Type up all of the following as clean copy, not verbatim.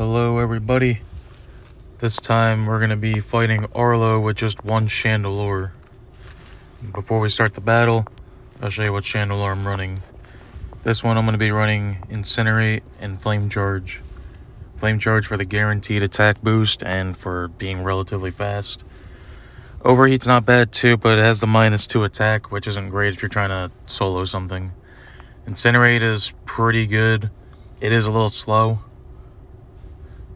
Hello everybody, this time we're going to be fighting Arlo with just one Chandelure. Before we start the battle, I'll show you what Chandelure I'm running. This one I'm going to be running Incinerate and Flame Charge. Flame Charge for the guaranteed attack boost and for being relatively fast. Overheat's not bad too, but it has the -2 attack, which isn't great if you're trying to solo something. Incinerate is pretty good. It is a little slow,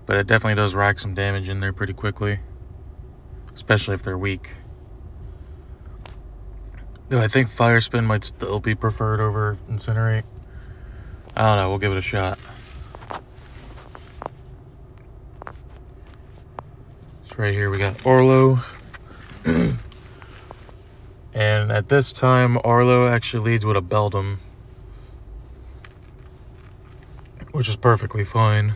but it definitely does rack some damage in there pretty quickly, especially if they're weak. Though I think Fire Spin might still be preferred over Incinerate. I don't know, we'll give it a shot. So right here we got Arlo. And at this time, Arlo actually leads with a Beldum, which is perfectly fine.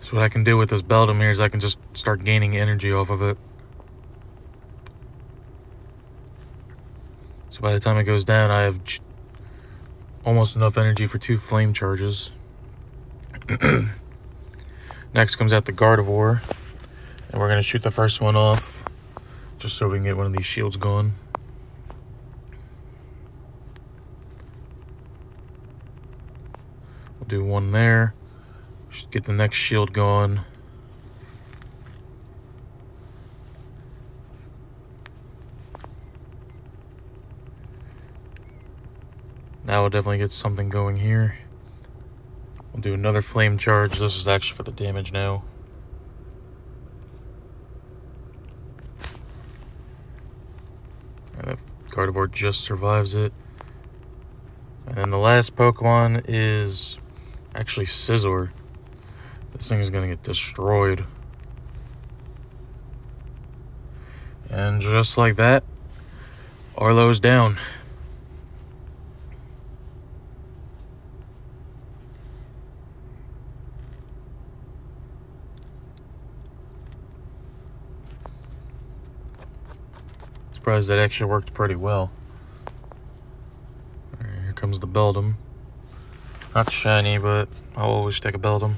So what I can do with this Beldum here is I can just start gaining energy off of it. So by the time it goes down, I have almost enough energy for 2 flame charges. Next comes out the Gardevoir, and we're going to shoot the first one off just so we can get one of these shields going. We'll do one there. Should get the next shield going. Now we'll definitely get something going here. We'll do another flame charge. This is actually for the damage now. And that Gardevoir just survives it. And then the last Pokemon is actually Scizor. This thing is going to get destroyed. And just like that, Arlo's down. Surprised that actually worked pretty well. All right, here comes the Beldum. Not shiny, but I'll always take a Beldum.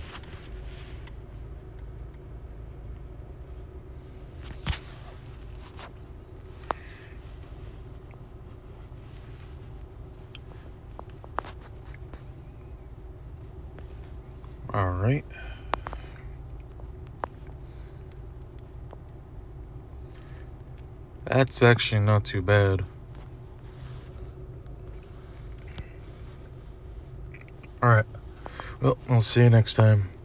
All right. That's actually not too bad. All right. Well, I'll see you next time.